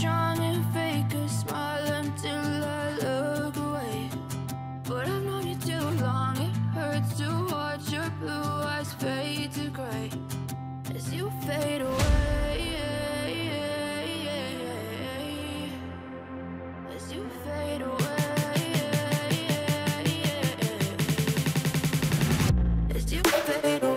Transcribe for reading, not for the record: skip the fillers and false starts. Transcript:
trying to fake a smile until I look away, but I've known you too long. It hurts to watch your blue eyes fade to gray as you fade away, as you fade away, as you fade away.